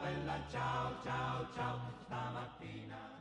Bella ciao, ciao, ciao, ciao, stamattina.